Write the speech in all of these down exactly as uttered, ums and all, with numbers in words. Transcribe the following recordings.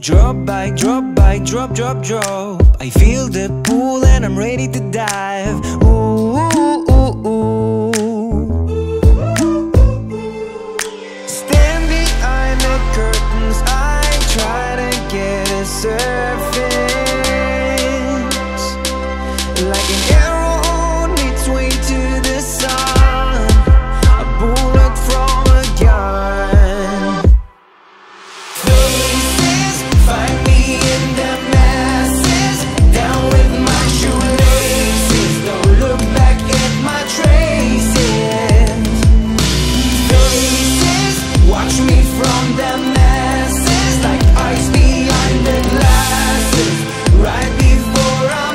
Drop by drop by drop drop drop, I feel the pool and I'm ready to dive. Ooh, ooh, ooh, ooh. Stand behind the curtains, I try to get a surface, like an arrow on its way to the sun, a bullet from a gun. Faces find me in the masses, down with my shoelaces. Don't look back at my traces. Faces watch me from the masses, like ice behind the glasses, right before I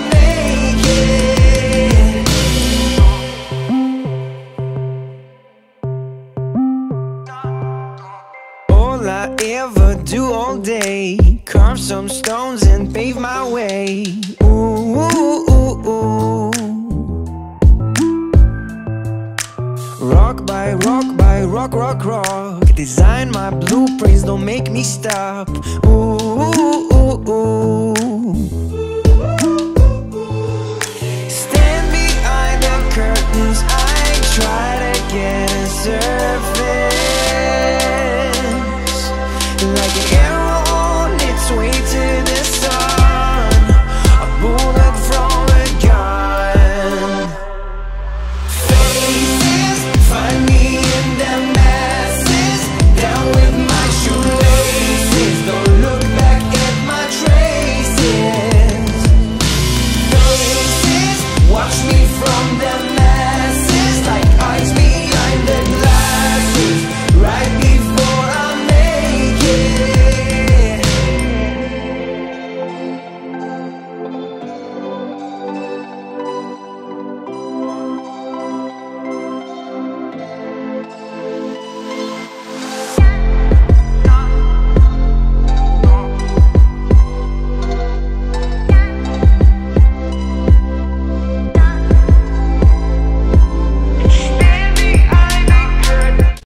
make it. All I ever do all day, carve some stones and pave my way. Ooh, ooh, ooh, ooh. Rock by rock by rock, rock, rock, design my blueprints, don't make me stop. Ooh, ooh, ooh, ooh. Stand behind the curtains, I try to